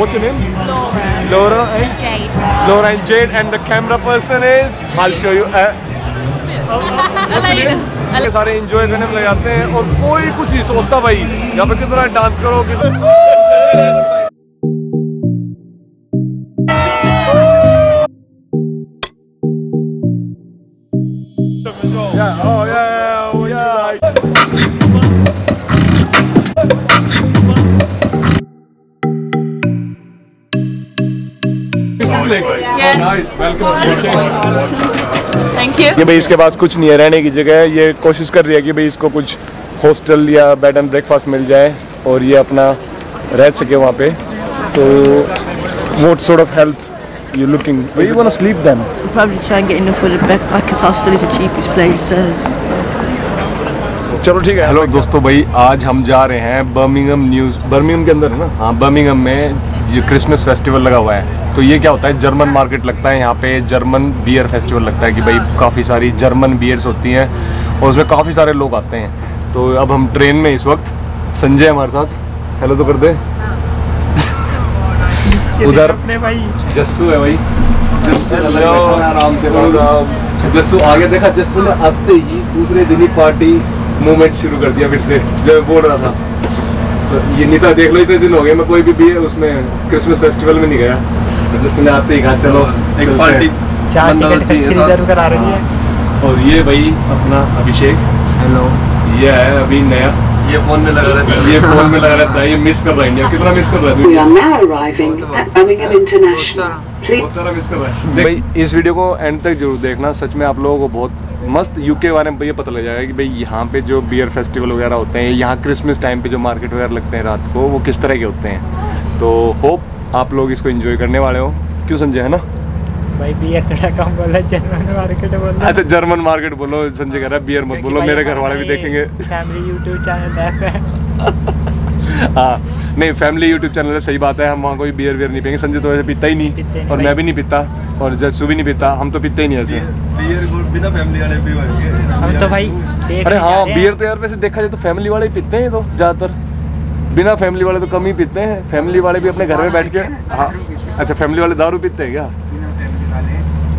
What's your name? Laura. Laura and Jade. Laura and Jade, and the camera person is. I'll show you. Elena. सारे enjoy करने में लग जाते हैं और कोई कुछ नहीं सोचता भाई यहाँ पे कितना डांस करो कितना Nice, welcome. Thank you. ये भाई इसके पास कुछ नहीं है, रहने की जगह है। ये कोशिश कर रही है कि भाई इसको कुछ हॉस्टल या बेड एंड ब्रेकफास्ट मिल जाए और ये अपना रह सके वहाँ पे। तो what sort of help you looking? Where you wanna sleep then? I'm probably trying to get enough for the backpackers hostel is the cheapest place. चलो ठीक है। हेलो दोस्तों, भाई आज हम जा रहे हैं बर्मिंघम के अंदर है ना? हाँ, बर्मिंघम में ये क्रिसमस फेस्टिवल लगा हुआ है। तो ये क्या होता है, जर्मन मार्केट लगता है यहाँ पे, जर्मन बियर फेस्टिवल लगता है कि भाई काफ़ी सारी जर्मन बियर्स होती हैं और उसमें काफ़ी सारे लोग आते हैं। तो अब हम ट्रेन में इस वक्त, संजय हमारे साथ, हेलो तो कर दे। उधर जस्सू है भाई, जस्सू आगे देखा, जस्सू ने आते ही दूसरे दिन ही पार्टी मूवमेंट शुरू कर दिया फिर से, जब बोल रहा था। तो ये नीता देख लो, इतने दिन हो गए मैं कोई भी उसमें क्रिसमस फेस्टिवल में नहीं गया। तो जिसने आते ही कहा चलो एक पार्टी करा रही है। और ये भाई अपना अभिषेक, हेलो, ये है अभी नया, ये फोन में लगा रहता है, ये मिस कर रहा है, कितना मिस कर रहा है भाई। इस वीडियो को एंड तक जरूर देखना, सच में आप लोगों को बहुत मस्त यूके के बारे में ये पता लग जाएगा कि भाई यहाँ पे जो बियर फेस्टिवल वगैरह होते हैं, यहाँ क्रिसमस टाइम पे जो मार्केट वगैरह लगते हैं रात को, वो किस तरह के होते हैं। तो होप आप लोग इसको एंजॉय करने वाले हो। क्यों संजय, है ना भाई? बियर थोड़ा कम बोलो, जर्मन मार्केट बोलो। अच्छा जर्मन मार्केट बोलो, संजय कह रहा है बियर मत बोलो, मेरे घर वाले भी देखेंगे। हाँ नहीं, फैमिली यूट्यूब चैनल है, सही बात है। हम वहाँ कोई बियर वियर नहीं पियेंगे, संजय तो ऐसे पीता ही नहीं और मैं भी नहीं पीता और जस्सू भी नहीं पीता, हम तो पीते ही नहीं ऐसे बियर बिना फैमिली वाले हम तो भाई। अरे हाँ, बियर तो यार वैसे देखा जाए तो फैमिली वाले ही पीते हैं, तो ज़्यादातर बिना फैमिली वाले तो कम ही पीते हैं। फैमिली वाले भी अपने घर में बैठ के, हाँ अच्छा फैमिली वाले दारू पीते हैं क्या?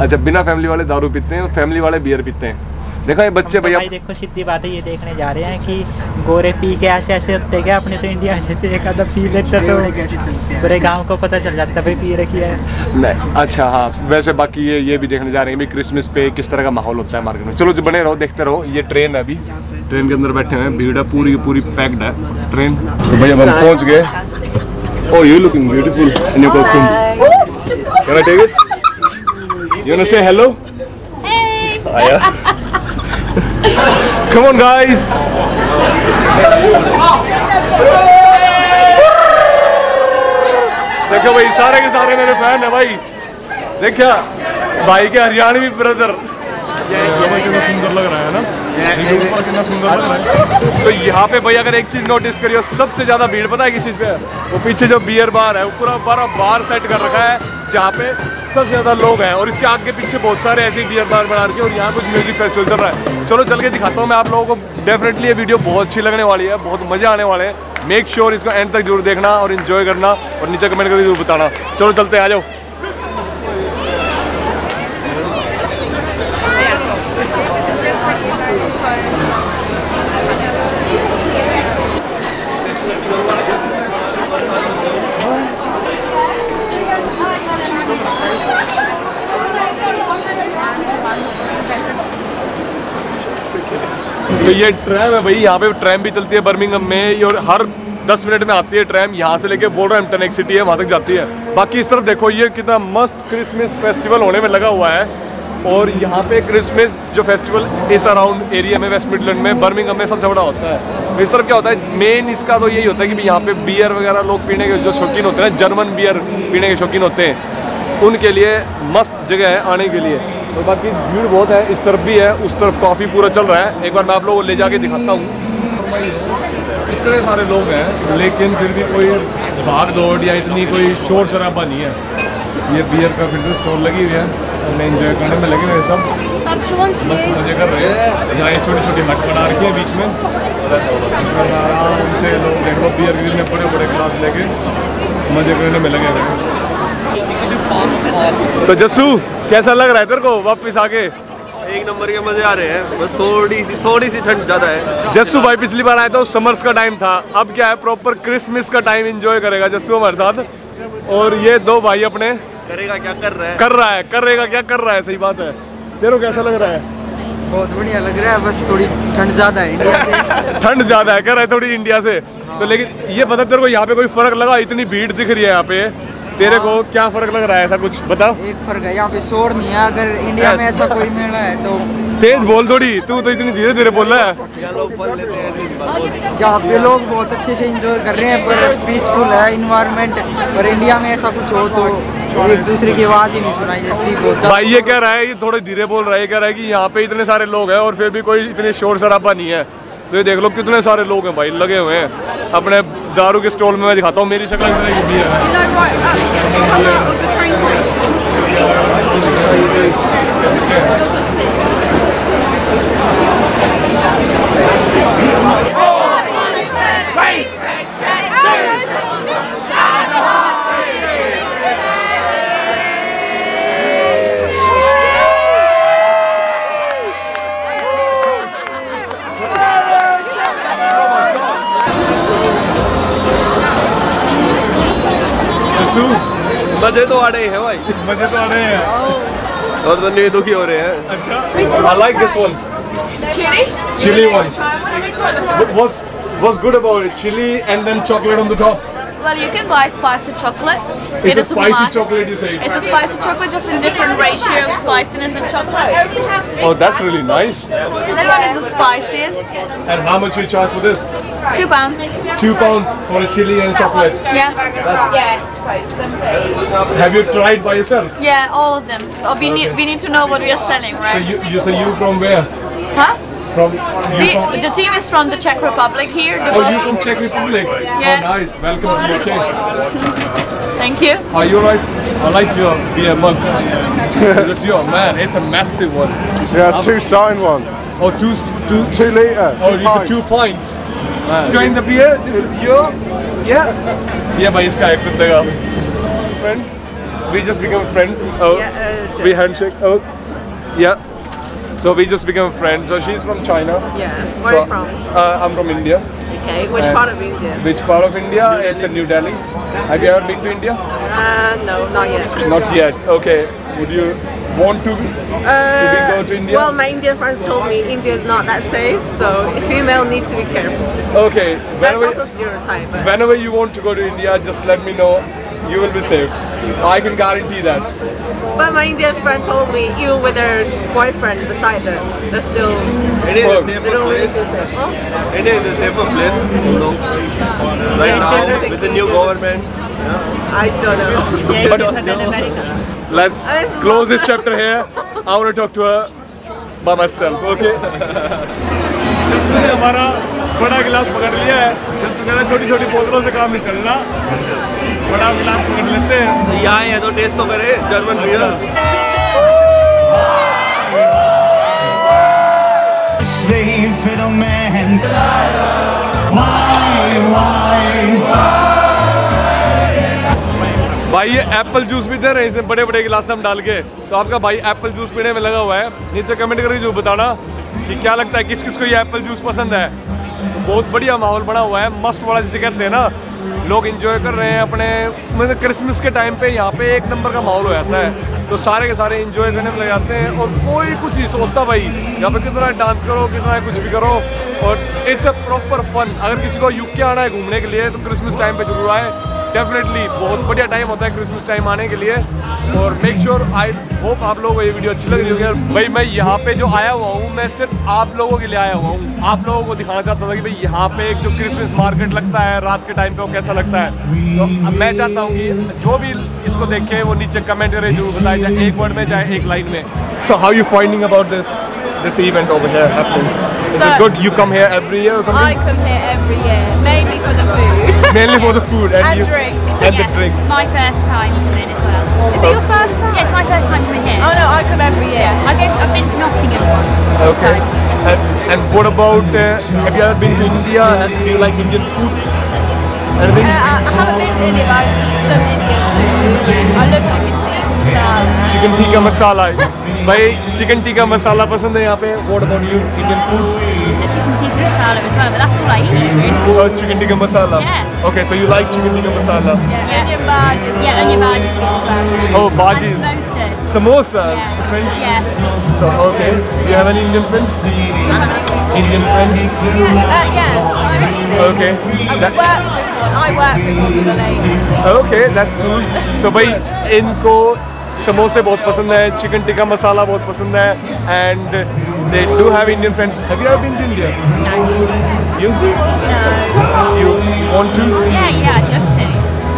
अच्छा बिना फैमिली वाले दारू पीते हैं और फैमिली वाले बियर पीते हैं। देखो ये बच्चे तो भाई देखो, सीधी बात है, ये देखने जा रहे हैं कि गोरे पी के ऐसे ऐसे होते क्या? अपने तो इंडिया में जैसे एक आधा पी लेते तो पूरे गांव को पता चल जाता भाई पी रखी है। नहीं अच्छा हाँ, वैसे बाकी ये भी देखने जा रहे हैं भाई क्रिसमस पे किस तरह का माहौल होता है मार्केट में। चलो जो बने रहो, देखते रहो। ये ट्रेन है, अभी ट्रेन के अंदर बैठे हुए हैं, भीड़ है, पूरी पूरी पैक्ड है ट्रेन। तो भाई अब हम पहुँच गए। Oh you looking beautiful in your costume, you want to say hello? Come on guys. देखो भाई सारे के सारे मेरे फैन है भाई, देखा भाई के हरियाणवी ब्रदर, कितना सुंदर लग रहा है ना, कितना सुंदर लग रहा है। तो यहाँ पे भाई अगर एक चीज नोटिस करियो, सबसे ज्यादा भीड़ पता है किस चीज पे? वो पीछे जो बियर बार है वो पूरा बार सेट कर रखा है जहाँ पे सबसे ज़्यादा लोग हैं और इसके आगे पीछे बहुत सारे ऐसे बियर बार बना रखे और यहाँ कुछ म्यूजिक फेस्टिवल चल रहा है। चलो चल के दिखाता हूँ मैं आप लोगों को। डेफिनेटली ये वीडियो बहुत अच्छी लगने वाली है, बहुत मज़े आने वाले हैं। मेक श्योर इसको एंड तक जरूर देखना और इन्जॉय करना और नीचे कमेंट करके जरूर बताना। चलो चलते हैं, आ जाओ। तो ये ट्रैम है भाई, यहाँ पे ट्रैम भी चलती है बर्मिंघम में और हर 10 मिनट में आती है ट्रैम। यहाँ से लेके वोल्वरहैम्पटन एक सिटी है वहाँ तक जाती है। बाकी इस तरफ देखो, ये कितना मस्त क्रिसमस फेस्टिवल होने में लगा हुआ है। और यहाँ पे क्रिसमस जो फेस्टिवल इस अराउंड एरिया में, वेस्ट मिडलैंड में, बर्मिंघम में सबसे बड़ा होता है। तो इस तरफ क्या होता है, मेन इसका तो यही होता है कि यहाँ पे बियर वगैरह लोग पीने के जो शौकीन होते हैं, जर्मन बियर पीने के शौकीन होते हैं, उनके लिए मस्त जगह है आने के लिए। तो बाकी भीड़ बहुत है, इस तरफ भी है, उस तरफ काफ़ी पूरा चल रहा है। एक बार मैं आप लोगों को ले जाके दिखाता हूँ। इतने सारे लोग हैं लेकिन फिर भी कोई भाग दौड़ या इतनी कोई शोर शराबा नहीं है। ये बियर का फिर से स्टोर लगी हुई है, हमने इन्जॉय करने में लगे हुए सब मस्त मजे कर रहे हैं। यहाँ ये छोटी छोटी नट बना रखी है बीच में, आराम से लोग देखो बियर ग्रिल में बड़े बड़े गिलास लेके मजे करने में लगे हुए। तो जस्सू कैसा लग रहा है तेरे को वापस आके? एक नंबर के मजे आ रहे हैं, बस थोड़ी सी ठंड ज़्यादा है। जस्सू भाई पिछली बार आया था उस समर्स का टाइम था, अब क्या है प्रॉपर क्रिसमस का टाइम एंजॉय करेगा जस्सू हमारे साथ। और ये दो भाई अपने करेगा क्या कर रहा है, सही बात है। तेरे को कैसा लग रहा है? बहुत बढ़िया लग रहा है, बस थोड़ी ठंड ज़्यादा है इंडिया से। ठंड ज़्यादा है कह रहा है थोड़ी इंडिया से। हाँ। तो लेकिन ये बता तेरे को यहाँ पे कोई फ़र्क लगा? इतनी भीड़ दिख रही है यहाँ पे, तेरे को क्या फ़र्क लग रहा है? ऐसा कुछ बता। एक फ़र्क है यहाँ पे, शोर नहीं है। अगर इंडिया में ऐसा कोई मेला है तो तेज बोल थोड़ी, तू तो इतनी धीरे धीरे बोल रहा है। यहाँ पे लोग बहुत अच्छे से इंजॉय कर रहे हैं, पर पीसफुल है इन्वायरमेंट। और इंडिया में ऐसा कुछ हो तो एक दूसरे की आवाज ही नहीं सुनाई देती। भाई ये कह रहा है, ये थोड़े धीरे बोल रहा है, कह रहा है कि यहाँ पे इतने सारे लोग हैं और फिर भी कोई इतने शोर शराबा नहीं है। तो ये देख लो कितने सारे लोग हैं भाई लगे हुए हैं अपने दारू के स्टॉल में। मैं दिखाता हूँ मेरी शक्ल मजे तो आ रहे हैं भाई, मजे तो आ रहे हैं। और तो दुखी हो रहे हैं। अच्छा, I like this one. Chili? Chili one. What's good about it? Chili and then chocolate on the top. Well, you can buy spicy chocolate. It's a spicy chocolate, you say? It's a spicy chocolate, just in different ratio of spiciness and chocolate. Oh, that's really nice. And that one is the spiciest. And how much do you charge for this? £2. £2 for a chili and chocolate. Yeah. Yeah. Have you tried by yourself? Yeah, all of them. Oh, we need to know what we are selling, right? So you from where? Huh? The team is from the Czech Republic here. Oh, you from Czech Republic? Yeah. Oh, nice. Welcome to UK. Thank you. Are you alright? I like your beer mug. It's your man. It's a massive one. Yeah, it's two starting ones. Oh, two litre. Oh, these are 2 pints. Enjoying the beer. This is your. Yeah. Yeah, but this guy could take off. Friend, we just become friends. Oh, yeah, we handshake. Oh, yeah. So we just became friends. So she's from China. Yeah. Where are you from? I'm from India. Okay. Which part of India? Which part of India? It's in New Delhi. Have you ever been to India? No, not yet. Not yet. Okay. Would you want to go to India? Well, my Indian friends told me India is not that safe, so a female needs to be careful. Okay. That's also stereotype. But whenever you want to go to India, just let me know. You will be safe. I can guarantee that. But my Indian friend told me even with her boyfriend beside them, they're still. It is a safer place. Huh? It is a safer place. No. Right now, with the new government. I don't know. But let's close this chapter here. I want to talk to her by myself. Okay. Just like Amara. बड़ा गिलास पकड़ लिया है, जिससे कहना छोटी-छोटी बोतलों से काम नहीं चलना, बड़ा गिलास पकड़ लेते हैं। यहाँ है तो टेस्ट तो करे जर्मन बियर। भाई ये एप्पल जूस भी दे रहे हैं, इसे बड़े-बड़े गिलास में हम डाल के। तो आपका भाई एप्पल जूस पीने में लगा हुआ है। नीचे कमेंट करके जरूर बताना कि क्या लगता है किस-किस को ये एप्पल जूस पसंद है। बहुत बढ़िया माहौल बना हुआ है, मस्त वाला जिसे कहते हैं ना, लोग एंजॉय कर रहे हैं अपने। मतलब क्रिसमस के टाइम पे यहाँ पे एक नंबर का माहौल हो जाता है, तो सारे के सारे एंजॉय करने में लग जाते हैं और कोई कुछ नहीं सोचता भाई। यहाँ पे कितना डांस करो, कितना कुछ भी करो, और इट्स अ प्रॉपर फन। अगर किसी को यूके आना है घूमने के लिए तो क्रिसमस टाइम पर जरूर आए, डेफिनेटली बहुत बढ़िया टाइम होता है क्रिसमस टाइम आने के लिए। और मेक श्योर, आई होप आप लोगों को ये वीडियो अच्छी लग रही होगी। और भाई मैं यहाँ पे जो आया हुआ हूँ, मैं सिर्फ आप लोगों के लिए आया हुआ हूँ। आप लोगों को दिखाना चाहता था कि भाई यहाँ पे एक जो क्रिसमस मार्केट लगता है रात के टाइम पे, वो कैसा लगता है। तो मैं चाहता हूँ कि जो भी इसको देखे वो नीचे कमेंट करें, जरूर बताएं, चाहे एक वर्ड में चाहे एक लाइन में। So how you finding about this event over here happening? Is it good? You come here every year or something? I come here every year, mainly for the food. Mainly for the food and drink. And the drink. My first time coming as well. Is it your first time? Yeah, it's my first time coming here. Oh no, I come every year. Yeah. I've been to Nottingham once. Okay. And what about, have you ever been to India? Do you like Indian food? I haven't been to India, but I've eaten some Indian food. I love chicken tikka. Chicken tikka masala. भाई chicken tikka masala पसंद है यहाँ पे. What about you? Indian food? Yeah, chicken tikka masala as well. But that's all I eat. Oh, chicken tikka masala. Yeah. Okay, so you like chicken tikka masala. Yeah, onion bhajis. Yeah, onion bhajis as well. Oh, bhajis. Samosas. Yeah. French? Yeah. So, okay. Do you have any Indian friends? Indian friends? Yeah. Okay. I work with one with a name. Okay, that's cool. So, bhai, inko samosas bahut pasand hai, chicken tikka masala bahut pasand hai, and they do have Indian friends. Have you ever been to India? No. You? No. You want to? Yeah, I'd love to.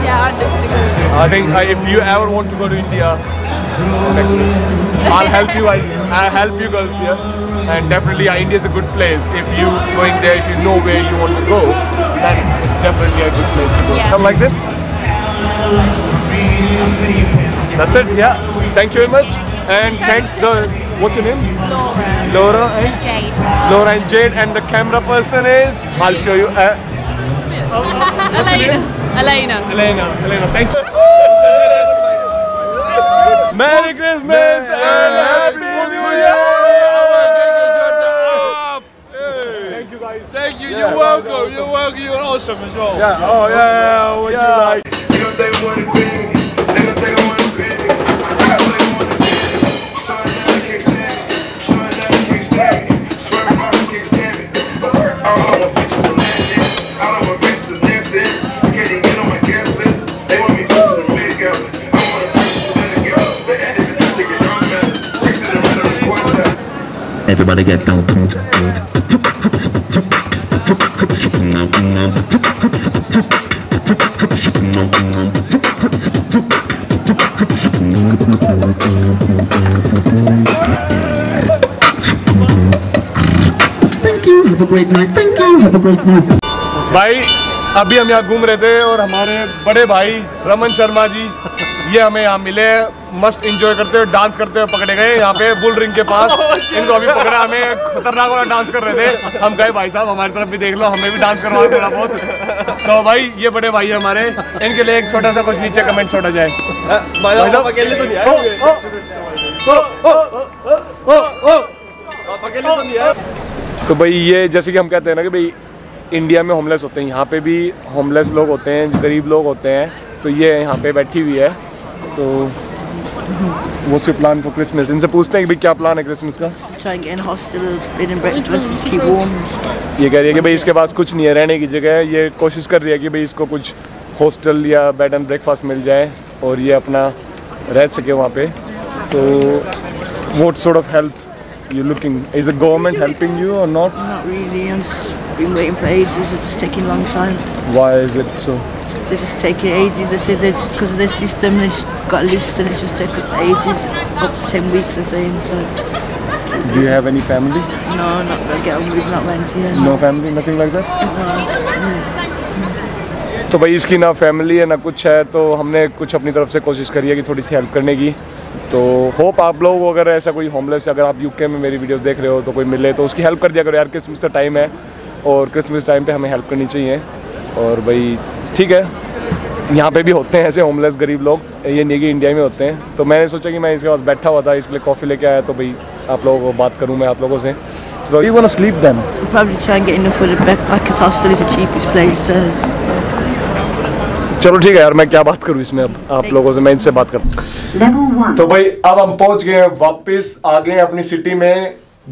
Yeah, I'd love to go. I think if you ever want to go to India, I'll help you. I'll help you girls here, and definitely India is a good place. If you going there, if you know where you want to go, then it's definitely a good place to go. Yeah. Come like this. That's it. Yeah. Thank you very much. And thanks the what's your name? Laura. And Jade. Laura and Jade, and the camera person is. I'll show you. Elena. Thank you. Merry Christmas and Happy New Year! Thank you guys. Thank you. Yeah, you're welcome. You're awesome as well. Yeah. Oh yeah. What you like? You know they want to be. They know they want to be. Everybody get down. Thank you. Have a great night. Thank you. Have a great night. भाई अभी हम यहाँ घूम रहे थे और हमारे बड़े भाई रमन शर्मा जी ये हमें यहाँ मिले. मस्त एंजॉय करते हुए डांस करते हुए पकड़े गए यहाँ पे बुल रिंग के पास. इनको अभी पकड़ा, हमें खतरनाक वाला डांस कर रहे थे. हम कहे भाई साहब हमारी तरफ भी देख लो, हमें भी डांस करवाओ थोड़ा बहुत. तो भाई ये बड़े भाई है हमारे, इनके लिए एक छोटा सा कुछ नीचे कमेंट छोड़ा जाए. भाई साहब अकेले तो नहीं आए. तो भाई ये जैसे कि हम कहते हैं ना कि भाई इंडिया में होमलेस होते हैं, यहाँ पे भी होमलेस लोग होते हैं, गरीब लोग होते हैं. तो ये यहाँ पे बैठी हुई है. तो what's your plan for Christmas? इनसे पूछते हैं कि भाई क्या प्लान है क्रिसमस का. ये कह रही है कि भाई इसके पास कुछ नहीं है रहने की जगह. ये कोशिश कर रही है कि भाई इसको कुछ हॉस्टल या बेड एंड ब्रेकफास्ट मिल जाए और ये अपना रह सके वहाँ पे. तो what sort of help you looking? Is the government helping you और not? Not really. I've been waiting for ages. It's taking a long time. Why is it so? They just take it ages. They said that because of their system, they just got a list and it just takes ages, up to 10 weeks. They're saying so. Do you have any family? No, not that. Get on with not renting. Yeah. No family, nothing like that. No. तो भाई इसकी ना family है ना कुछ है, तो हमने कुछ अपनी तरफ से कोशिश करी है कि थोड़ी सी हेल्प करने की. तो होप आप लोग अगर ऐसा कोई होमलेस अगर आप यूके में मेरी वीडियोस देख रहे हो तो कोई मिले तो उसकी हेल्प कर दिया करो यार. क्रिसमस का टाइम है और क्रिसमस टाइम पे हमें हेल्प करनी चाहिए. और भाई ठीक है यहाँ पे भी होते हैं ऐसे होमलेस गरीब लोग, ये नहीं कि इंडिया में होते हैं. तो मैंने सोचा कि मैं इसके पास बैठा हुआ था इसके लिए कॉफ़ी लेके आया, तो भाई आप लोगों को बात करूँ मैं आप लोगों से. So you wanna sleep then? We'll probably try and get enough for the backpackers hostel is the cheapest place. चलो ठीक है यार, मैं क्या बात करूँ इसमें. अब आप लोगों से मैं इनसे बात करूँ. तो भाई अब हम पहुँच गए वापस, आ गए अपनी सिटी में.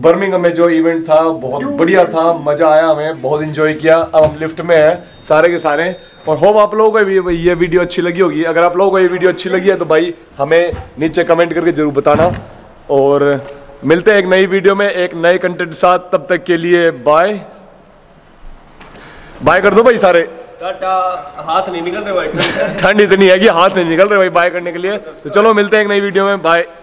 बर्मिंघम में जो इवेंट था बहुत बढ़िया था, मज़ा आया, हमें बहुत एंजॉय किया. अब हम लिफ्ट में हैं सारे के सारे. और होप आप लोगों को भी ये वीडियो अच्छी लगी होगी. अगर आप लोगों को ये वीडियो अच्छी लगी है तो भाई हमें नीचे कमेंट करके ज़रूर बताना. और मिलते हैं एक नई वीडियो में एक नए कंटेंट के साथ. तब तक के लिए बाय बाय कर दो भाई सारे. टाटा. हाथ नहीं निकल रहे भाई, ठंड इतनी है कि हाथ नहीं निकल रहे भाई बाय करने के लिए. तो चलो मिलते हैं एक नई वीडियो में. बाय.